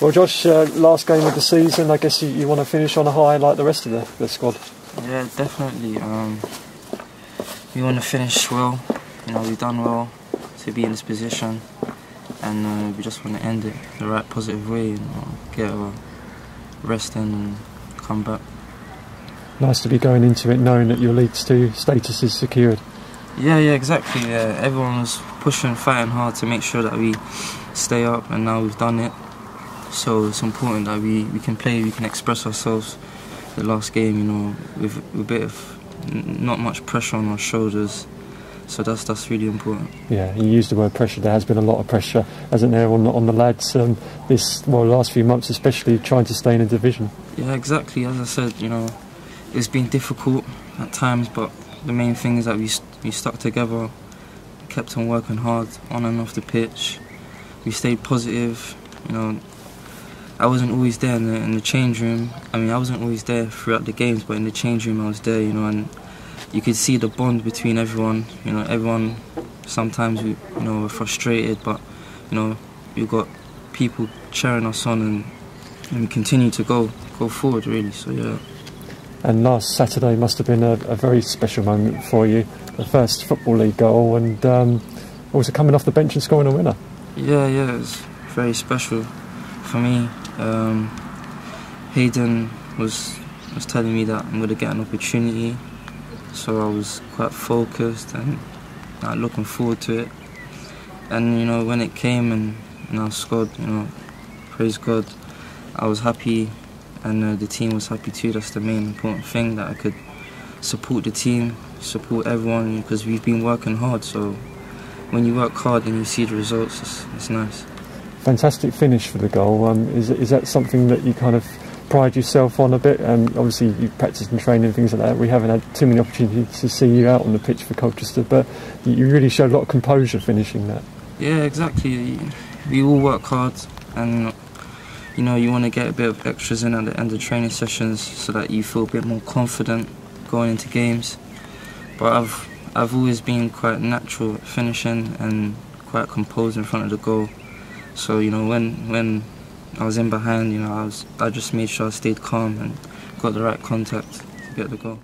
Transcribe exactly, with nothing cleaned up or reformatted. Well, Josh, uh, last game of the season, I guess you, you want to finish on a high like the rest of the, the squad. Yeah, definitely. Um, we want to finish well. You know, we've done well to be in this position, and uh, we just want to end it the right positive way. You know, get a rest in and come back. Nice to be going into it knowing that your League two status is secured. Yeah, yeah, exactly. Yeah. Everyone was pushing, fighting hard to make sure that we stay up, and now we've done it. So it's important that we, we can play, we can express ourselves. The last game, you know, with a bit of not much pressure on our shoulders. So that's that's really important. Yeah, you used the word pressure. There has been a lot of pressure, hasn't there, on, on the lads um, this well last few months, especially trying to stay in a division. Yeah, exactly. As I said, you know, it's been difficult at times, but the main thing is that we st we stuck together, kept on working hard on and off the pitch. We stayed positive. You know, I wasn't always there in the, in the change room. I mean, I wasn't always there throughout the games, but in the change room I was there. You know, and you could see the bond between everyone. You know, everyone. Sometimes we, you know, we're frustrated, but you know, we've got people cheering us on, and, and we continue to go, go forward, really. So yeah. And last Saturday must have been a, a very special moment for you. The first Football League goal, and um, also coming off the bench and scoring a winner. Yeah, yeah, it's very special for me. Um, Hayden was was telling me that I'm going to get an opportunity. So I was quite focused and uh, looking forward to it. And you know, when it came and, and I scored, you know, praise God, I was happy, and uh, the team was happy too. That's the main important thing, that I could support the team, support everyone, because we've been working hard. So when you work hard and you see the results, it's, it's nice. Fantastic finish for the goal. Um, is, is that something that you kind of pride yourself on a bit? And um, obviously you practice and train and things like that. We haven't had too many opportunities to see you out on the pitch for Colchester, but you really showed a lot of composure finishing that. Yeah, exactly. We all work hard, and you know, you want to get a bit of extras in at the end of training sessions so that you feel a bit more confident going into games. But I've I've always been quite natural at finishing and quite composed in front of the goal. So you know, when when I was in behind, you know, I was I just made sure I stayed calm and got the right contact to get the goal.